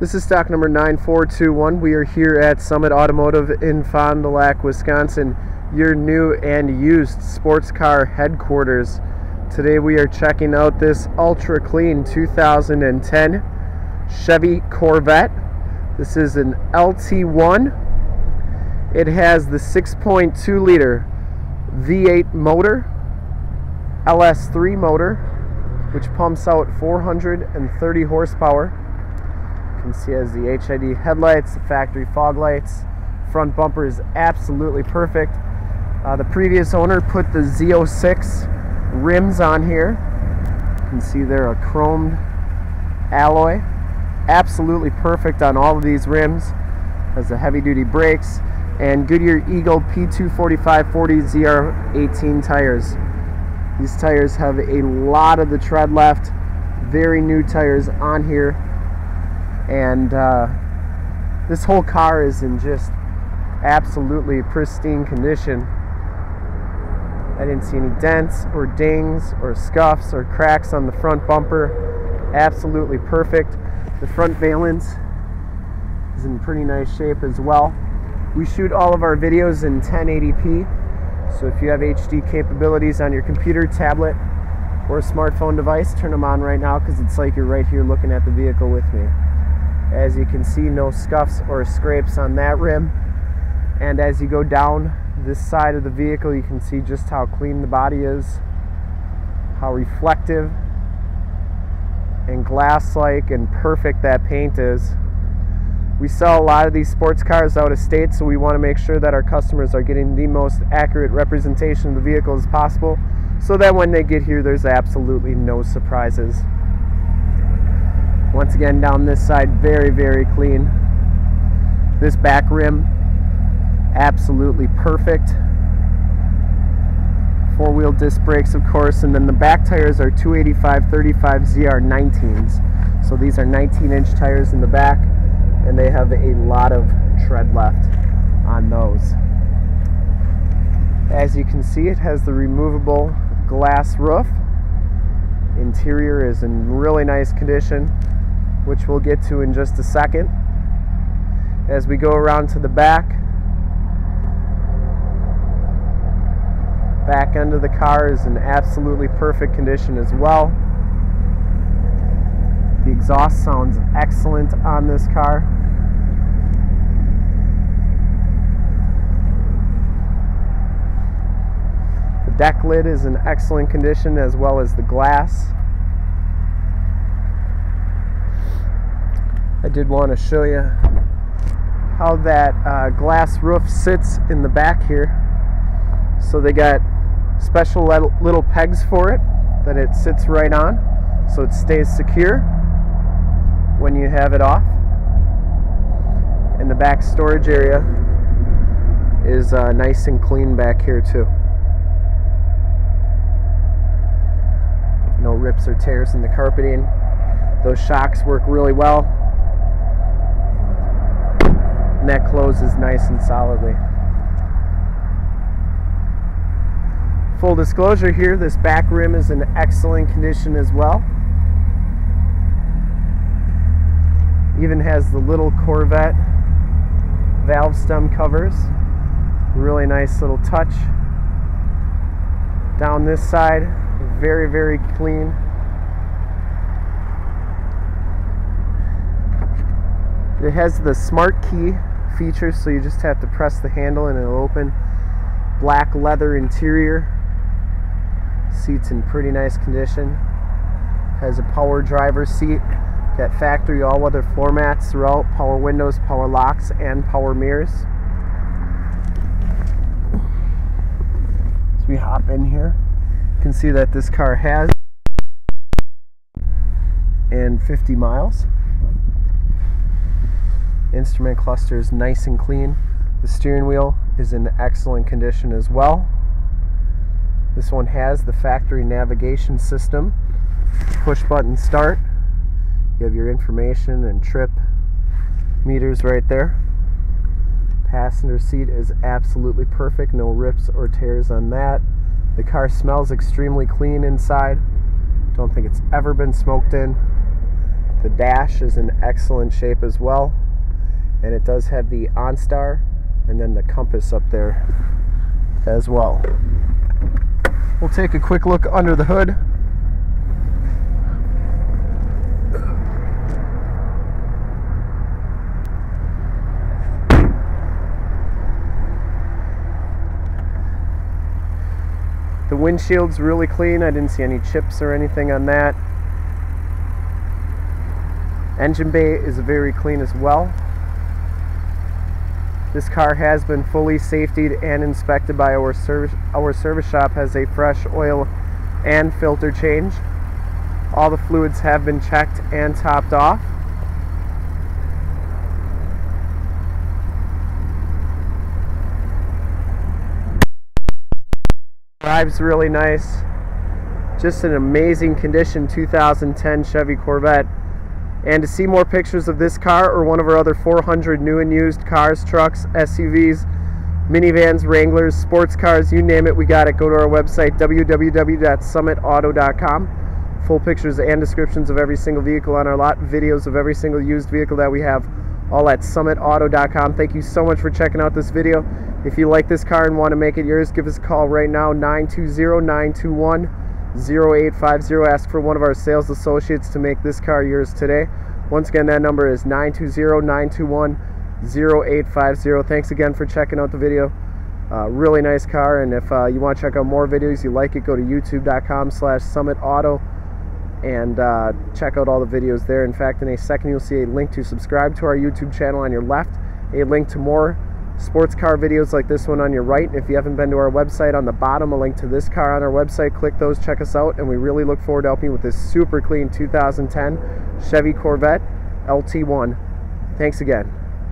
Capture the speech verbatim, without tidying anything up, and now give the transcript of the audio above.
This is stock number nine four two one. We are here at Summit Automotive in Fond du Lac, Wisconsin, your new and used sports car headquarters. Today we are checking out this ultra clean two thousand ten Chevy Corvette. This is an L T one. It has the six point two liter V eight motor, L S three motor, which pumps out four hundred thirty horsepower. You can see it has the H I D headlights, the factory fog lights. Front bumper is absolutely perfect. Uh, the previous owner put the Z oh six rims on here. You can see they're a chromed alloy. Absolutely perfect on all of these rims. Has the heavy duty brakes and Goodyear Eagle P two forty-five forty Z R eighteen tires. These tires have a lot of the tread left. Very new tires on here. And uh, this whole car is in just absolutely pristine condition. I didn't see any dents or dings or scuffs or cracks on the front bumper. Absolutely perfect. The front valence is in pretty nice shape as well. We shoot all of our videos in ten eighty p, so if you have H D capabilities on your computer, tablet, or a smartphone device, turn them on right now because it's like you're right here looking at the vehicle with me. As you can see, no scuffs or scrapes on that rim, and as you go down this side of the vehicle you can see just how clean the body is, how reflective and glass-like and perfect that paint is. We sell a lot of these sports cars out of state, so we want to make sure that our customers are getting the most accurate representation of the vehicle as possible, so that when they get here there's absolutely no surprises. Once again, down this side, very, very clean. This back rim, absolutely perfect. Four-wheel disc brakes, of course, and then the back tires are two eighty-five thirty-five Z R nineteens. So these are nineteen inch tires in the back, and they have a lot of tread left on those. As you can see, it has the removable glass roof. Interior is in really nice condition, which we'll get to in just a second. As we go around to the back, back end of the car is in absolutely perfect condition as well. The exhaust sounds excellent on this car. The deck lid is in excellent condition, as well as the glass. I did want to show you how that uh, glass roof sits in the back here. So they got special little pegs for it that it sits right on, so it stays secure when you have it off. And the back storage area is uh, nice and clean back here too. No rips or tears in the carpeting. Those shocks work really well. And that closes nice and solidly. Full disclosure here, this back rim is in excellent condition as well. Even has the little Corvette valve stem covers. Really nice little touch. Down this side, very, very clean. It has the smart key feature, so you just have to press the handle and it'll open. Black leather interior. Seats in pretty nice condition. Has a power driver's seat. Got factory all-weather floor mats throughout, power windows, power locks, and power mirrors. So we hop in here. You can see that this car has and fifty miles. Instrument cluster is nice and clean. The steering wheel is in excellent condition as well. This one has the factory navigation system, push button start. You have your information and trip meters right there. Passenger seat is absolutely perfect, no rips or tears on that. The car smells extremely clean inside. Don't think it's ever been smoked in. The dash is in excellent shape as well, and it does have the OnStar and then the compass up there as well. We'll take a quick look under the hood. The windshield's really clean. I didn't see any chips or anything on that. Engine bay is very clean as well. This car has been fully safetied and inspected by our service. Our service shop has a fresh oil and filter change. All the fluids have been checked and topped off. Drives really nice. Just an amazing condition two thousand ten Chevy Corvette. And to see more pictures of this car or one of our other four hundred new and used cars, trucks, S U Vs, minivans, Wranglers, sports cars, you name it, we got it. Go to our website, w w w dot summit auto dot com. Full pictures and descriptions of every single vehicle on our lot, videos of every single used vehicle that we have, all at summit auto dot com. Thank you so much for checking out this video. If you like this car and want to make it yours, give us a call right now, nine two zero, nine two one, zero eight five zero. Ask for one of our sales associates to make this car yours today. Once again, that number is nine two zero, nine two one, zero eight five zero. Thanks again for checking out the video. Uh, really nice car, and if uh, you want to check out more videos, you like it, go to youtube dot com slash summit auto and uh, check out all the videos there. In fact, in a second, you'll see a link to subscribe to our YouTube channel on your left, a link to more sports car videos like this one on your right, and if you haven't been to our website, on the bottom, a link to this car on our website. Click those, check us out, and we really look forward to helping you with this super clean two thousand ten Chevy Corvette L T one. Thanks again.